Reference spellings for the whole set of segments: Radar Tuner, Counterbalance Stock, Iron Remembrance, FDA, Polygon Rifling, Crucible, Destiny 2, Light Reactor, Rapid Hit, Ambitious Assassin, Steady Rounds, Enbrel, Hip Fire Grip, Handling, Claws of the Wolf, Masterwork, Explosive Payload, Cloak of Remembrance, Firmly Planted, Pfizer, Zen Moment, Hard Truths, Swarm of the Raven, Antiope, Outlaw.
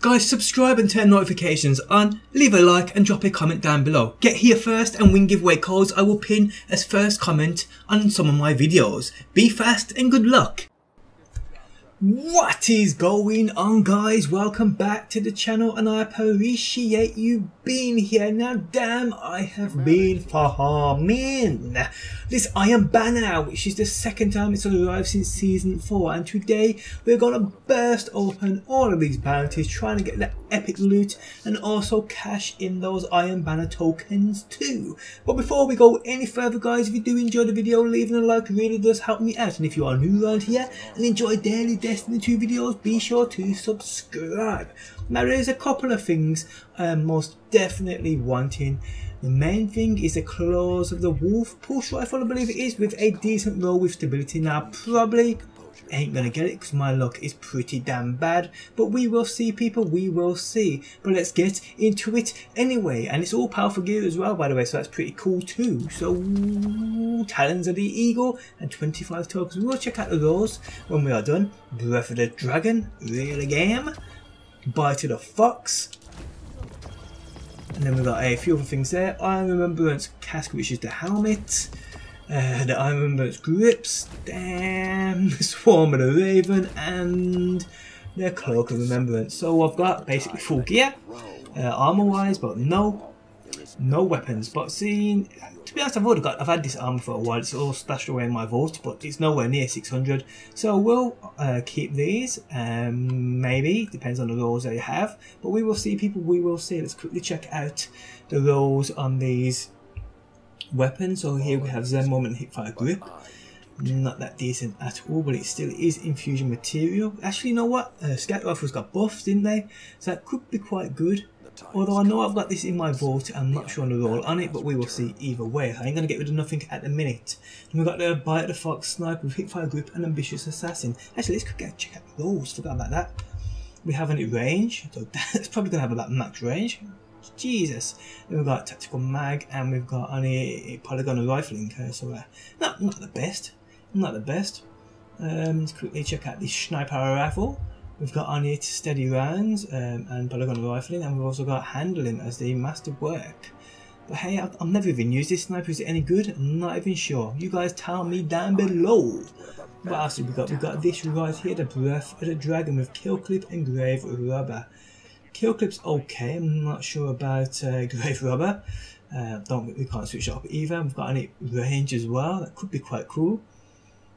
Guys, subscribe and turn notifications on, leave a like and drop a comment down below. Get here first and win giveaway codes I will pin as first comment on some of my videos. Be fast and good luck! What is going on, guys? Welcome back to the channel and I appreciate you being here. Now damn, I have been farming this Iron Banner, which is the second time it's arrived since season 4, and today we're gonna burst open all of these bounties trying to get that epic loot and also cash in those Iron Banner tokens too. But before we go any further, guys, if you do enjoy the video, leaving a like really does help me out, and if you are new around here and enjoy daily Destiny 2 videos, be sure to subscribe. Now there's a couple of things I'm most definitely wanting. The main thing is the Claws of the Wolf pulse rifle, I believe it is, with a decent roll with stability. Now probably ain't gonna get it because my luck is pretty damn bad, but we will see, people, we will see. But let's get into it anyway, and it's all powerful gear as well, by the way, so that's pretty cool too. So Talons of the Eagle and 25 tokens, we will check out those when we are done. Breath of the Dragon, real game, Bite of the Fox, and then we've got a few other things there. Iron Remembrance Casque, which is the helmet. The Iron Remembrance Grips, damn, the Swarm of the Raven, and the Cloak of Remembrance. So I've got basically full gear, armor wise, but no weapons. But seeing, to be honest, I've had this armor for a while, it's all stashed away in my vault, but it's nowhere near 600. So we'll keep these, maybe, depends on the rolls they have. But we will see, people, we will see. Let's quickly check out the rolls on these weapons. So here we have Zen Moment, Hip Fire Grip, not that decent at all, but it still is infusion material. Actually, you know what, scout rifles got buffs, didn't they? So that could be quite good, although I know I've got this in my vault, I'm not sure on the roll on it, but we will see either way. I ain't gonna get rid of nothing at the minute. Then we've got the Bite of the Fox, Sniper with Hip Fire Grip and Ambitious Assassin. Actually, let's go check out the rolls, forgot about that. We have any range, so that's probably gonna have about max range. Jesus. Then we've got Tactical Mag, and we've got only Polygon Rifling, so not the best, not the best. Let's quickly check out the Sniper Rifle. We've got only Steady Rounds and Polygon Rifling, and we've also got Handling as the Masterwork. But hey, I've never even used this sniper. Is it any good? I'm not even sure. You guys tell me down below. What else have we got? We've got this right here, the Breath of the Dragon with Kill Clip and Grave Rubber. Kill Clip's okay, I'm not sure about Grave Rubber. We can't switch it up either. We've got any range as well, that could be quite cool.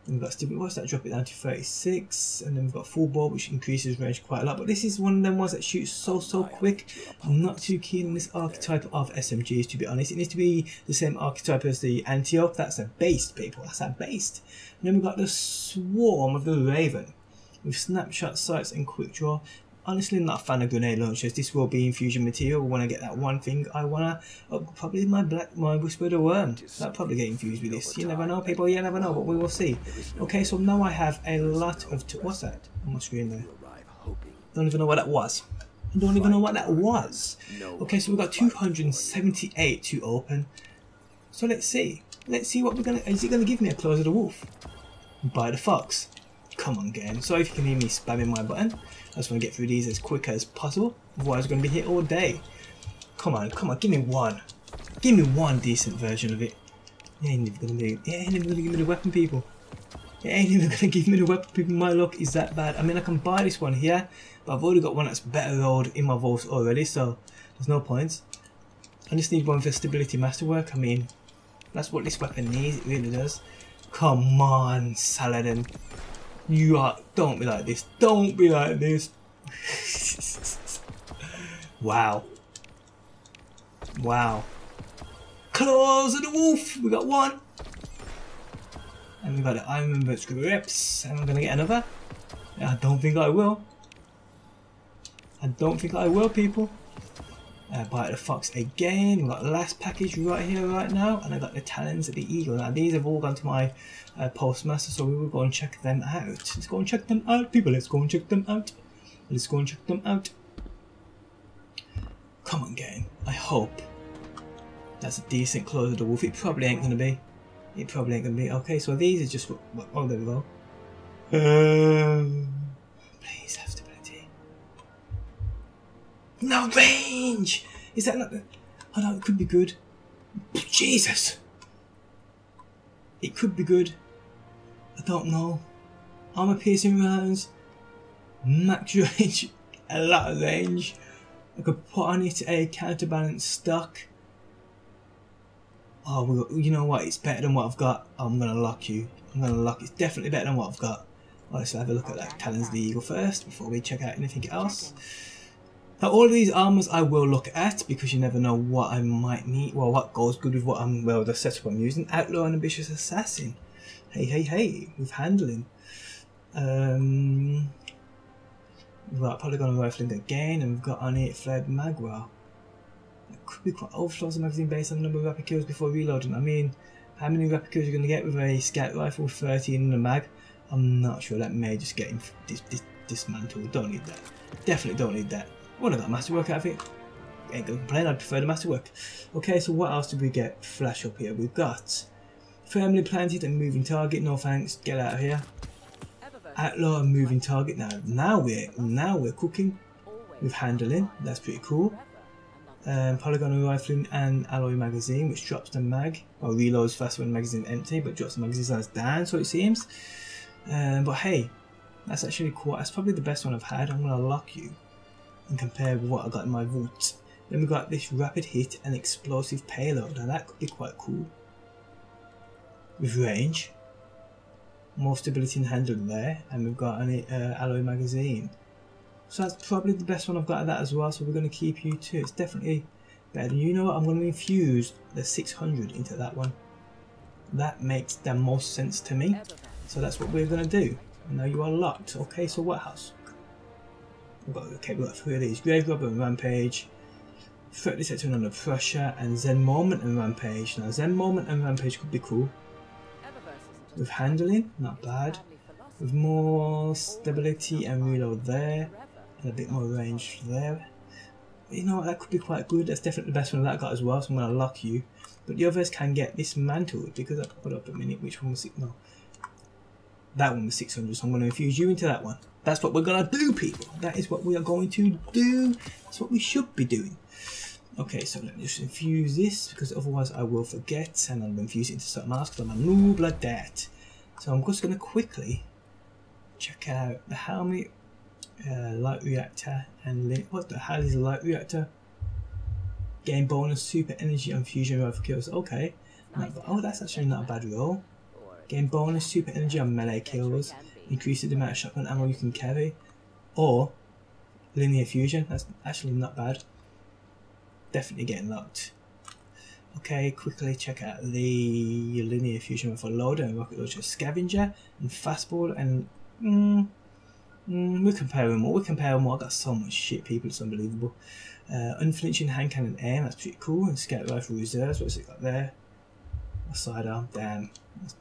And we've got Stupid Watch, that drop it down to 36, and then we've got Full Ball, which increases range quite a lot. But this is one of them ones that shoots so quick. I'm not too keen on this archetype of SMGs, to be honest. It needs to be the same archetype as the Antiope. That's a beast, people, that's a beast. And then we've got the Swarm of the Raven with Snapshot Sights and Quick Draw. Honestly, I'm not a fan of grenade launchers. This will be infusion material. When I get that one thing, I want to probably my Whisper of the Worm. That'll probably get infused with this. You never know, people. You never know, but we will see. Okay, so now I have a lot of... what's that on my screen there? Don't even know what that was. I don't even know what that was. Okay, so we've got 278 to open. So let's see. Let's see what we're going to... Is it going to give me a Claws of the Wolf? Bite of the Fox. Come on, game. Sorry if you can hear me spamming my button. I just want to get through these as quick as possible. Otherwise, I'm going to be here all day. Come on, come on. Give me one. Give me one decent version of it. It ain't even going to give me the weapon, people. It ain't even going to give me the weapon, people. My luck is that bad. I mean, I can buy this one here, but I've already got one that's better rolled in my vault already, so there's no point. I just need one for stability masterwork. I mean, that's what this weapon needs. It really does. Come on, Saladin. You are, don't be like this, don't be like this. Wow. Wow. Claws of the Wolf, we got one. And we got the Iron Remembrance Grips. Am I going to get another? I don't think I will. I don't think I will, people. Bite of the Fox again. We've got the last package right here right now, and I've got the Talons of the Eagle. Now these have all gone to my Postmaster, so we will go and check them out. Let's go and check them out, people. Let's go and check them out. Let's go and check them out. Come on, game. I hope that's a decent Claws of the Wolf. It probably ain't gonna be. It probably ain't gonna be. Okay, so these are just what oh, there we go. Please have stability. No range! Is that not the... Oh no, it could be good. Jesus! It could be good. I don't know. Armor piercing rounds. Max range. A lot of range. I could put on it a counterbalance stock. Oh, we got, you know what? It's better than what I've got. I'm going to lock you. I'm going to lock. It's definitely better than what I've got. All right, so have a look at that Talons of the Eagle first before we check out anything else. Now, all of these armors I will look at because you never know what I might need. Well, what goes good with what I'm, well, the setup I'm using. Outlaw and Ambitious Assassin. Hey, hey, hey, with handling. Right, Polygon Rifling again, and we've got on it Flared Magwell. That could be quite old. Outlaws Magazine based on the number of rapid kills before reloading. I mean, how many rapid kills you're going to get with a scout rifle with 30 in the mag? I'm not sure. That may just get him dismantled. Don't need that. Definitely don't need that. Well, I got Masterwork out of it. Ain't going to complain. I prefer the Masterwork. Okay, so what else did we get? Flash up here. We've got firmly planted and moving target. No thanks. Get out of here. Outlaw and moving target. Now we're cooking with handling. That's pretty cool. Polygon Rifling and Alloy Magazine, which drops the mag, or reloads faster when the magazine's empty, but drops the magazine size down, so it seems. But hey, that's actually cool. That's probably the best one I've had. I'm going to lock you and compare with what I got in my route. Then we got this rapid hit and explosive payload. Now that could be quite cool. With range. More stability and handling there, and we've got an Alloy Magazine. So that's probably the best one I've got of that as well, so we're going to keep you too. It's definitely better than, you know what, I'm going to infuse the 600 into that one. That makes the most sense to me. So that's what we're going to do. And now you are locked. Okay, so what else? We've got three of these. Grave Robber and Rampage. Threat Detector under pressure, and Zen Moment and Rampage. Now Zen Moment and Rampage could be cool. With handling, not bad. With more stability and reload there, and a bit more range there. But you know what, that could be quite good. That's definitely the best one that I got as well, so I'm going to lock you. But the others can get dismantled because I put up a minute. Which one was it? No. That one was 600, so I'm going to infuse you into that one. That's what we're going to do, people. That is what we are going to do. That's what we should be doing. Okay, so let me just infuse this, because otherwise I will forget, and I'm going to infuse it into something else, because I'm a noob like that. So I'm just going to quickly check out the helmet, light reactor, and what the hell is a light reactor? Gain bonus, super energy on fusion rifle kills. Okay, oh that's actually not a bad roll. Gain bonus, super energy on melee kills, increase the amount of shotgun ammo you can carry, or linear fusion. That's actually not bad. Definitely getting locked. Okay, quickly check out the linear fusion with a loader and rocket launcher scavenger and fastball, and we're comparing more. I got so much shit, people. It's unbelievable. Unflinching hand cannon aim. That's pretty cool. And scout rifle reserves. What's it got there? A sidearm. Damn, that's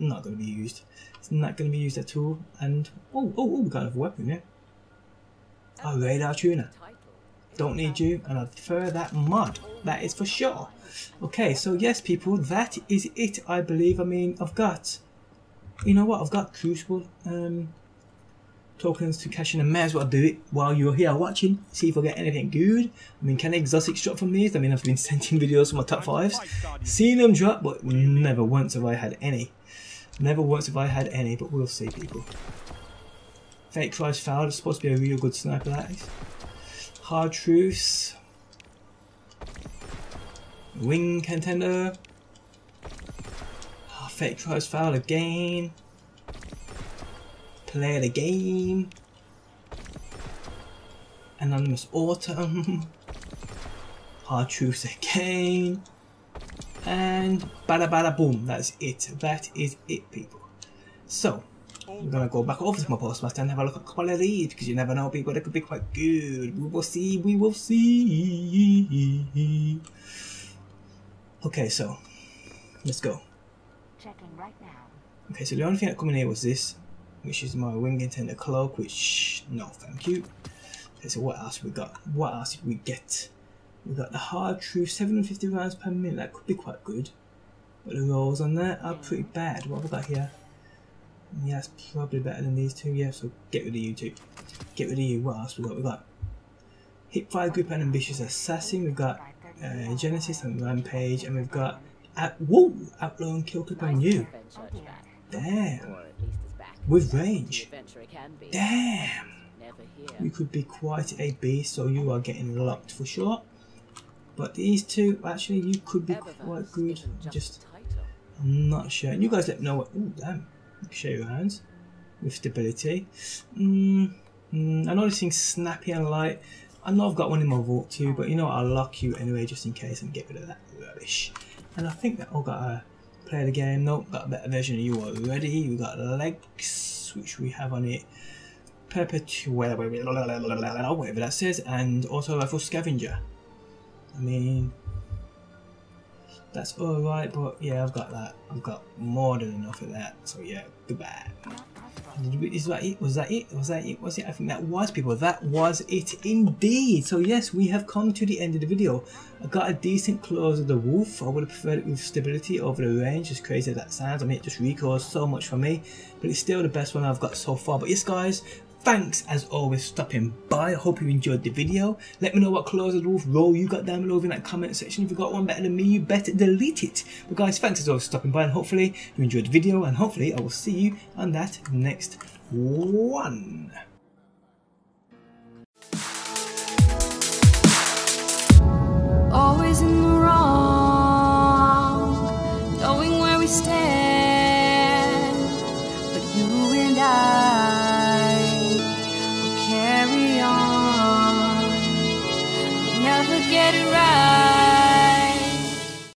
not going to be used. It's not going to be used at all. And oh, we got another weapon here. Yeah? Oh, radar tuner. Don't need you, and I prefer that mod, that is for sure. Okay, so yes people, that is it, I believe. I mean, I've got, you know what, I've got Crucible tokens to cash in, and may as well do it while you're here watching, see if I get anything good. I mean, can exotics drop from these? I mean, I've been sending videos from my top 5s, seen them drop, but never once have I had any. But we'll see, people. Fake Cries Foul is supposed to be a real good sniper, that is. Hard Truths, Wing Contender, oh, Fake Tries Foul again, Play the Game, Anonymous Autumn, Hard Truths again, and bada bada boom, that's it. That is it, people. So we're going to go back over to my Postmaster and have a look at a couple of these, because you never know, people, they could be quite good. We will see, we will see. Okay, so let's go. Checking right now. Okay, so the only thing that came in here was this, which is my Wing Contender Cloak, which, no thank you. Okay, so what else we got? What else did we get? We got the Hard Truth, 750 rounds per minute. That could be quite good, but the rolls on there are pretty bad. What have we got here? Yeah, it's probably better than these two, yeah, so get rid of you two. What else we got? We got Hip Fire Grip and Ambitious Assassin. We've got Genesis and Rampage, and we've got Outlaw and Kill Clip on you. Damn. With range. Damn. You could be quite a beast, so you are getting locked for sure. But these two, actually, you could be quite good. Just, I'm not sure. You guys let me know what. Oh, damn. Show your hands. With stability. I know this thing's snappy and light. I know I've got one in my vault too, but you know what? I'll lock you anyway just in case and get rid of that rubbish. And I think that all got to play the game. Nope, got a better version of you already. We got legs, which we have on it. Perpetuate, whatever that says, and also rifle scavenger. I mean, that's alright, but yeah, I've got that. I've got more than enough of that, so yeah, goodbye. Is that it? Was that it? Was that it? Was it? I think that was, people. That was it indeed. So yes, we have come to the end of the video. I got a decent Claws of the Wolf. I would have preferred it with stability over the range, as crazy as that sounds. I mean, it just recoils so much for me, but it's still the best one I've got so far. But yes, guys, thanks as always for stopping by. I hope you enjoyed the video. Let me know what Claws of the Wolf role you got down below in that comment section. If you got one better than me, you better delete it. But guys, thanks as always for stopping by, and hopefully you enjoyed the video, and hopefully I will see you on that next one. Always in the wrong, knowing where we stand.